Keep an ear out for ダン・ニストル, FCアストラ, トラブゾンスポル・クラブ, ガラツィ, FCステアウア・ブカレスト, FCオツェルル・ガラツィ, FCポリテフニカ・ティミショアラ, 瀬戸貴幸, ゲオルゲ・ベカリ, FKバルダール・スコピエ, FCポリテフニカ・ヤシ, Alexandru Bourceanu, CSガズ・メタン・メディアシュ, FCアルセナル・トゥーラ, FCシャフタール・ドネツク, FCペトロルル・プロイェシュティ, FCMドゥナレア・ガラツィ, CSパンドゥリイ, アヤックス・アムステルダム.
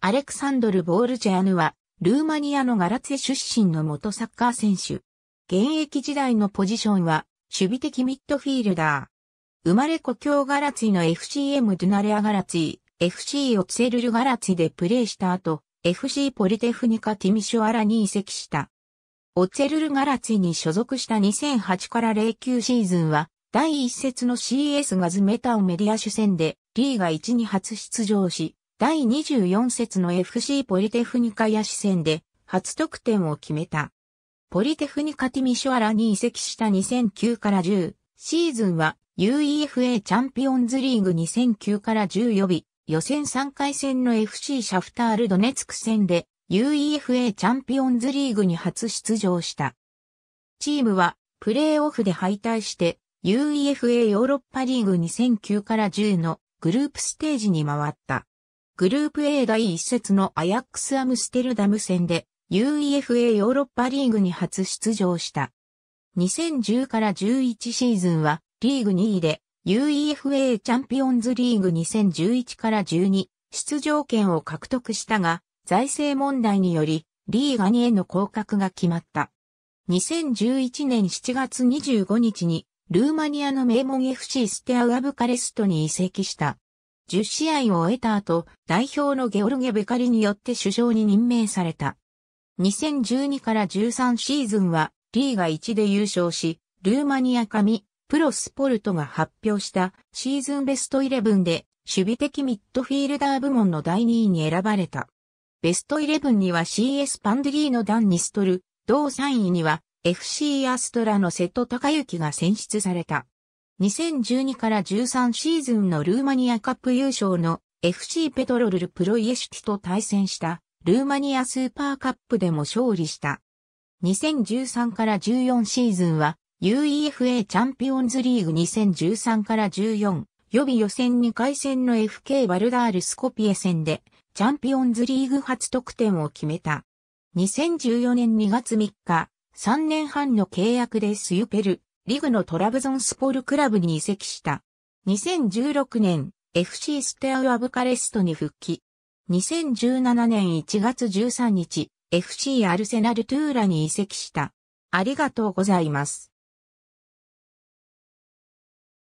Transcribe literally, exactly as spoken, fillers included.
アレクサンドル・ボールチェアヌは、ルーマニアのガラツェ出身の元サッカー選手。現役時代のポジションは、守備的ミッドフィールダー。生まれ故郷ガラツィの エフシーエム ドゥナレアガラツィ、エフシー オツェルルガラツィでプレーした後、エフシー ポリテフニカティミシュアラに移籍した。オツェルルガラツィに所属したにせんはちからゼロきゅうシーズンは、第一節の シーエス ガズメタオメディア主戦で、リーガワンに初出場し、第にじゅうよん節の エフシー ポリテフニカ野手戦で初得点を決めた。ポリテフニカティミシュアラに移籍したにせんきゅうからじゅうシーズンは ユーイーエフエー チャンピオンズリーグにせんきゅうからじゅう予備予選さんかい戦の エフシー シャフタールドネツク戦で ユーイーエフエー チャンピオンズリーグに初出場した。チームはプレーオフで敗退して ユーイーエフエー ヨーロッパリーグにせんきゅうからじゅうのグループステージに回った。グループ A 第一節のアヤックスアムステルダム戦で ユーイーエフエー ヨーロッパリーグに初出場した。にせんじゅうからじゅういちシーズンはリーグにいで ユーイーエフエー チャンピオンズリーグにせんじゅういちからじゅうに出場権を獲得したが財政問題によりリーガにへの降格が決まった。にせんじゅういちねんしちがつにじゅうごにちにルーマニアの名門 エフシー ステアウアブカレストに移籍した。じゅう試合を終えた後、代表のゲオルゲ・ベカリによって主将に任命された。にせんじゅうにからじゅうさんシーズンは、リーガワンで優勝し、ルーマニア紙、プロスポルトが発表したシーズンベストイレブンで、守備的ミッドフィールダー部門のだいにいに選ばれた。ベストイレブンには シーエス パンドゥリーのダン・ニストル、同さんいには エフシー アストラの瀬戸孝之が選出された。にせんじゅうにからじゅうさんシーズンのルーマニアカップ優勝の エフシー ペトロルルプロイエシュティと対戦したルーマニアスーパーカップでも勝利した。にせんじゅうさんからじゅうよんシーズンは ユーイーエフエー チャンピオンズリーグにせんじゅうさんからじゅうよん予備予選にかい戦の エフケー ヴァルダールスコピエ戦でチャンピオンズリーグ初得点を決めた。にせんじゅうよねんにがつみっか、さんねんはんの契約でスユペル。リグのトラブゾンスポルクラブに移籍した。にせんじゅうろくねん、エフシー ステアウアブカレストに復帰。にせんじゅうななねんいちがつじゅうさんにち、エフシー アルセナルトゥーラに移籍した。ありがとうございます。